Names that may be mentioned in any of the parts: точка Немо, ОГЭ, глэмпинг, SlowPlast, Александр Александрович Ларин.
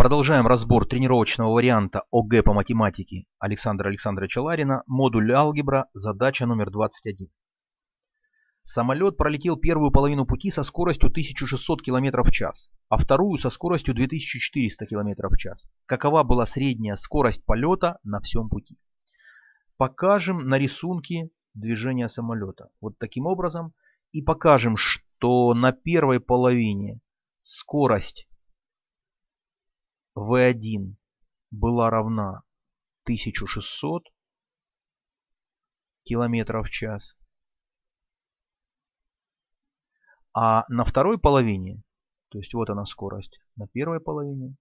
Продолжаем разбор тренировочного варианта ОГЭ по математике Александра Александровича Ларина, модуль алгебра, задача номер 21. Самолет пролетел первую половину пути со скоростью 1600 км в час, а вторую со скоростью 2400 км в час. Какова была средняя скорость полета на всем пути? Покажем на рисунке движение самолета вот таким образом и покажем, что на первой половине скорость V1 была равна 1600 км в час, а на второй половине, то есть вот она скорость на первой половине,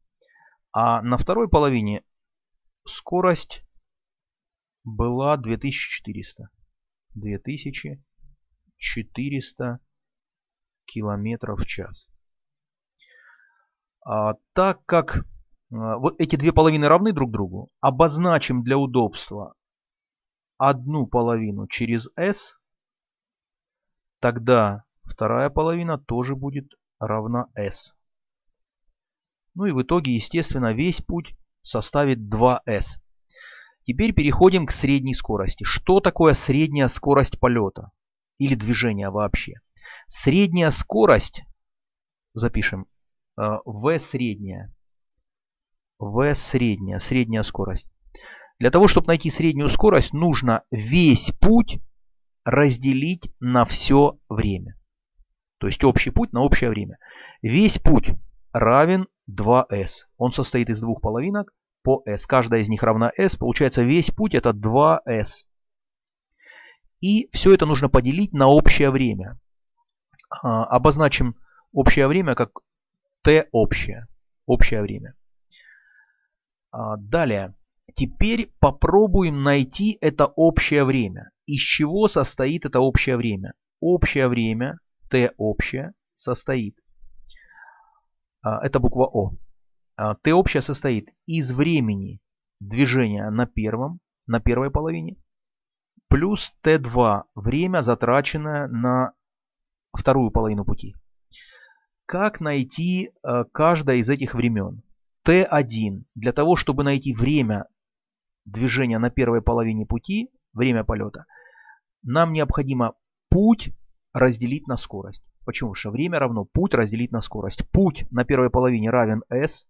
а на второй половине скорость была 2400 км в час. Так как вот эти две половины равны друг другу, обозначим для удобства одну половину через S, тогда вторая половина тоже будет равна S. Ну и в итоге, естественно, весь путь составит 2S. Теперь переходим к средней скорости. Что такое средняя скорость полета или движения вообще? Средняя скорость, запишем, средняя скорость. Для того, чтобы найти среднюю скорость, нужно весь путь разделить на все время. То есть общий путь на общее время. Весь путь равен 2s. Он состоит из двух половинок по s. Каждая из них равна s. Получается, весь путь это 2s. И все это нужно поделить на общее время. Обозначим общее время как t общее. Общее время. Далее. Теперь попробуем найти это общее время. Из чего состоит это общее время? Общее время, t общее, состоит. Это буква О. T общее состоит из времени движения на первой половине плюс t2, время, затраченное на вторую половину пути. Как найти каждое из этих времен? T1. Для того, чтобы найти время движения на первой половине пути, время полета, нам необходимо путь разделить на скорость. Почему? Потому что время равно путь разделить на скорость. Путь на первой половине равен S.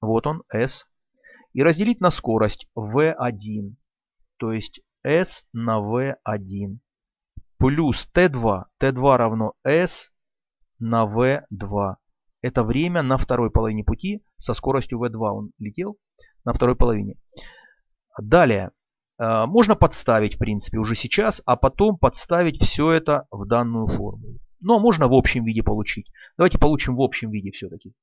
Вот он, S. И разделить на скорость V1. То есть S на V1. Плюс T2. T2 равно S на V2. Это время на второй половине пути со скоростью V2 он летел на второй половине. Далее. Можно подставить, в принципе, уже сейчас, а потом подставить все это в данную формулу. Но можно в общем виде получить. Давайте получим в общем виде все-таки.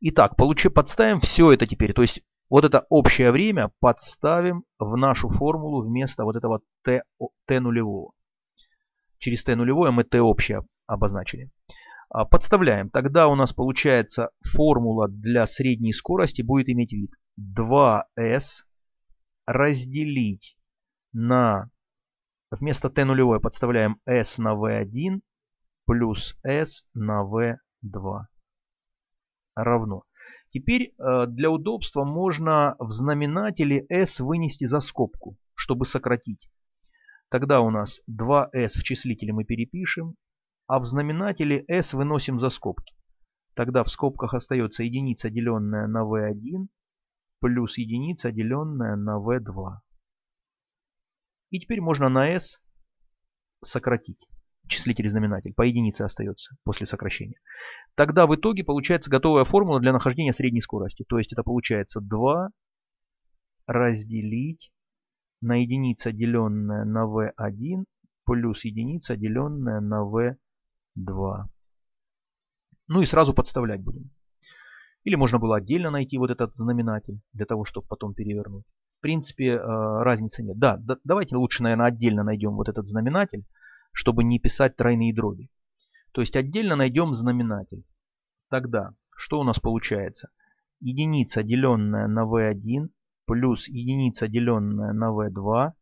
Итак, подставим все это теперь. То есть вот это общее время подставим в нашу формулу вместо вот этого t нулевого. Через t нулевое мы t общее обозначили. Подставляем. Тогда у нас получается формула для средней скорости будет иметь вид 2s разделить на, вместо t нулевой подставляем s на v1 плюс s на v2 равно. Теперь для удобства можно в знаменателе s вынести за скобку, чтобы сократить. Тогда у нас 2s в числителе мы перепишем, а в знаменателе s выносим за скобки. Тогда в скобках остается единица, деленная на v1, плюс единица, деленная на v2. И теперь можно на s сократить. Числитель и знаменатель. По единице остается после сокращения. Тогда в итоге получается готовая формула для нахождения средней скорости. То есть это получается 2 разделить на единица, деленная на v1, плюс единица, деленная на v2. Ну и сразу подставлять будем. Или можно было отдельно найти вот этот знаменатель, для того, чтобы потом перевернуть. В принципе, разницы нет. Да, давайте лучше, наверное, отдельно найдем вот этот знаменатель, чтобы не писать тройные дроби. То есть отдельно найдем знаменатель. Тогда, что у нас получается? Единица, деленная на v1, плюс единица, деленная на v2,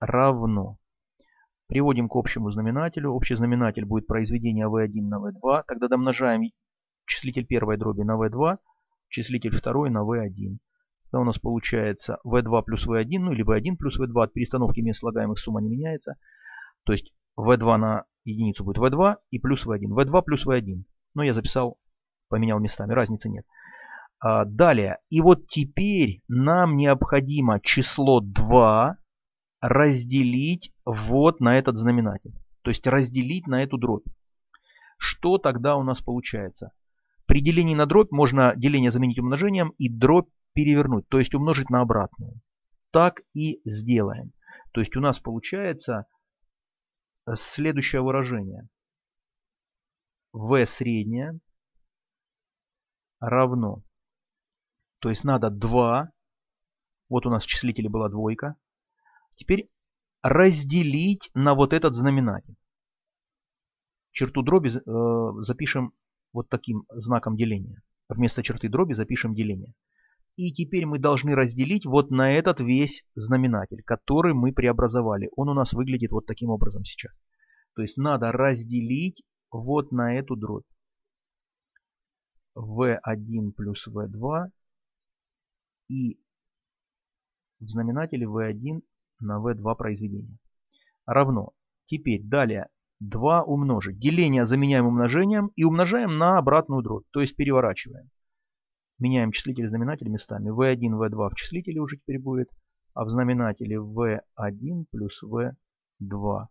равно. Приводим к общему знаменателю. Общий знаменатель будет произведение v1 на v2. Тогда домножаем числитель первой дроби на v2 числитель второй на v1. Да, у нас получается v2 плюс v1, ну или v1 плюс v2, от перестановки мест слагаемых сумма не меняется. То есть v2 на единицу будет v2 и плюс v1. v2 плюс v1. Но я записал, поменял местами, разницы нет. Далее. И вот теперь нам необходимо число 2 разделить вот на этот знаменатель. То есть разделить на эту дробь. Что тогда у нас получается? При делении на дробь можно деление заменить умножением и дробь перевернуть. То есть умножить на обратную. Так и сделаем. То есть у нас получается следующее выражение. V среднее равно. То есть надо 2. Вот у нас в числителе была двойка. Теперь разделить на вот этот знаменатель. Черту дроби запишем вот таким знаком деления. Вместо черты дроби запишем деление. И теперь мы должны разделить вот на этот весь знаменатель, который мы преобразовали. Он у нас выглядит вот таким образом сейчас. То есть надо разделить вот на эту дробь. V1 плюс V2 и в знаменателе V1 на V2 произведение. Равно. Теперь далее 2 умножить. Деление заменяем умножением и умножаем на обратную дробь. То есть переворачиваем. Меняем числитель и знаменатель местами. V1, V2 в числителе уже теперь будет. А в знаменателе V1 плюс V2.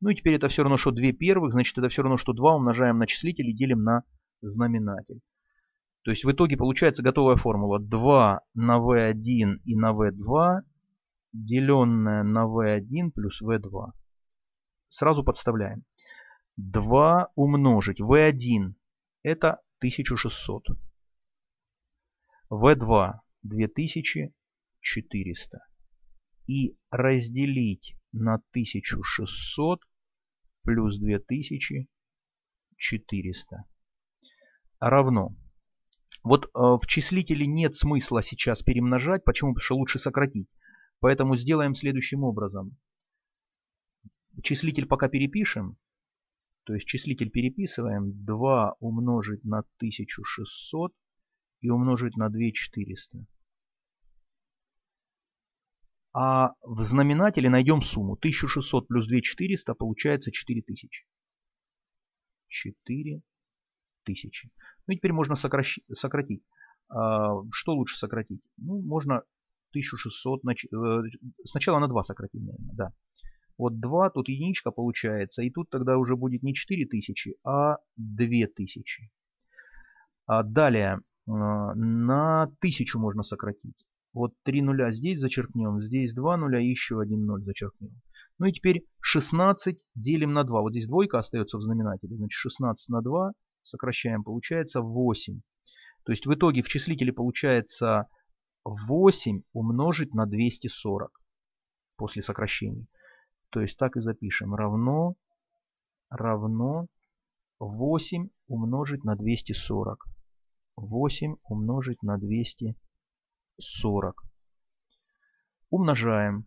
Ну и теперь это все равно, что 2 первых. Значит, это все равно, что 2 умножаем на числитель и делим на знаменатель. То есть в итоге получается готовая формула. 2 на V1 и на V2 деленное на V1 плюс V2. Сразу подставляем. 2 умножить. V1 это 1600. V2 2400. И разделить на 1600 плюс 2400. Равно. Вот в числителе нет смысла сейчас перемножать. Почему? Потому что лучше сократить. Поэтому сделаем следующим образом. Числитель пока перепишем. То есть числитель переписываем. 2 умножить на 1600 и умножить на 2400. А в знаменателе найдем сумму. 1600 плюс 2400 получается 4000. 4000. Ну и теперь можно сократить. Что лучше сократить? Ну, можно 1600. Сначала на 2 сократим, наверное, да. Вот 2, тут единичка получается. И тут тогда уже будет не 4000, а 2000. Далее, на 1000 можно сократить. Вот 3 нуля здесь зачеркнем, здесь 2 нуля, еще 1 ноль зачеркнем. Ну и теперь 16 делим на 2. Вот здесь двойка остается в знаменателе. Значит, 16 на 2 сокращаем, получается 8. То есть в итоге в числителе получается 8 умножить на 240 после сокращения. То есть так и запишем. Равно 8 умножить на 240. 8 умножить на 240. Умножаем.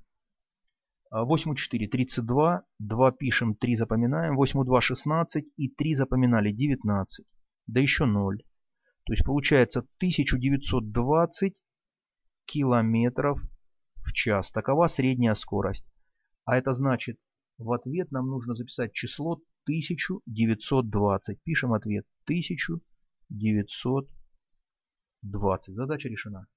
8 у 4 32. 2 пишем, 3 запоминаем. 8 у 2 16 и 3 запоминали 19. Да еще 0. То есть получается 1920 километров в час. Такова средняя скорость. А это значит, в ответ нам нужно записать число 1920. Пишем ответ 1920. Задача решена.